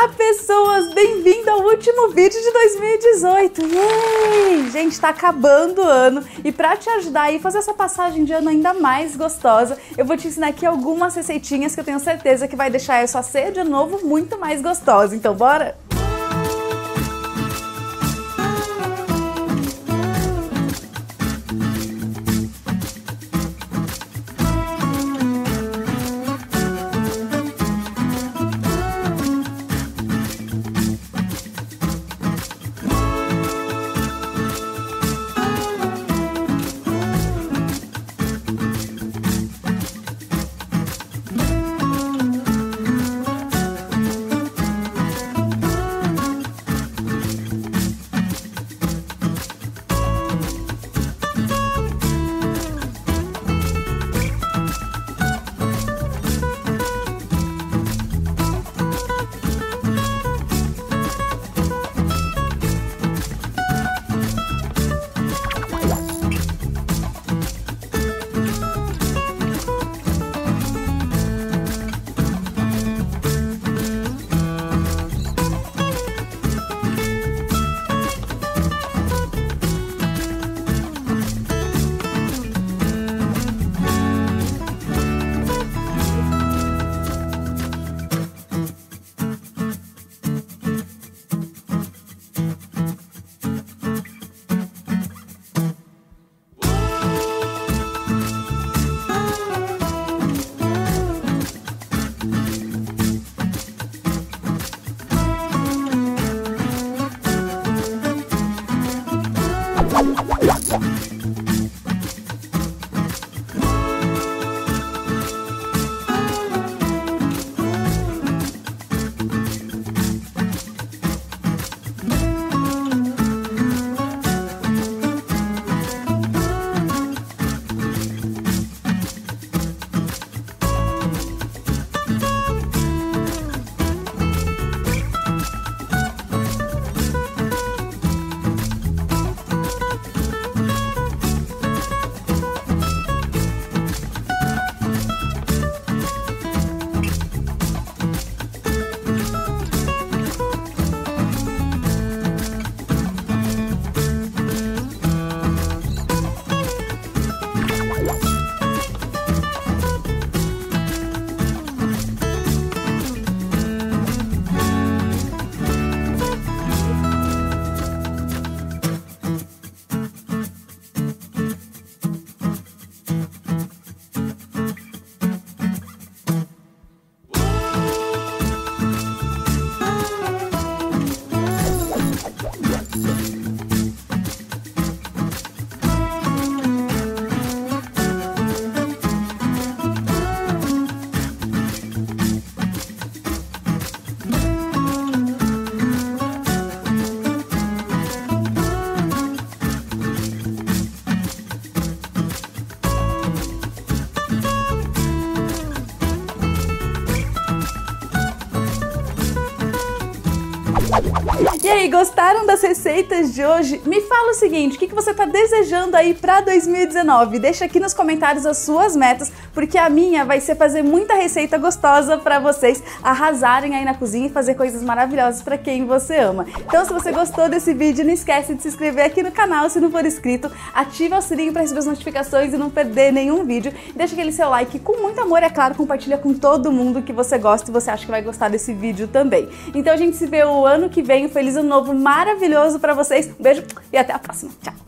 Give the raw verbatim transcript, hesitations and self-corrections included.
Olá, pessoas! Bem-vindo ao último vídeo de dois mil e dezoito! Yay! Gente, tá acabando o ano e pra te ajudar aí a fazer essa passagem de ano ainda mais gostosa, eu vou te ensinar aqui algumas receitinhas que eu tenho certeza que vai deixar a sua ceia de novo muito mais gostosa. Então, bora? E aí, gostaram das receitas de hoje? Me fala o seguinte, o que você está desejando aí para dois mil e dezenove? Deixa aqui nos comentários as suas metas, porque a minha vai ser fazer muita receita gostosa para vocês arrasarem aí na cozinha e fazer coisas maravilhosas para quem você ama. Então, se você gostou desse vídeo, não esquece de se inscrever aqui no canal se não for inscrito, ativa o sininho para receber as notificações e não perder nenhum vídeo. Deixa aquele seu like com muito amor, é claro, compartilha com todo mundo que você gosta e você acha que vai gostar desse vídeo também. Então, a gente se vê o ano que vem, feliz ano novo maravilhoso pra vocês, um beijo e até a próxima, tchau!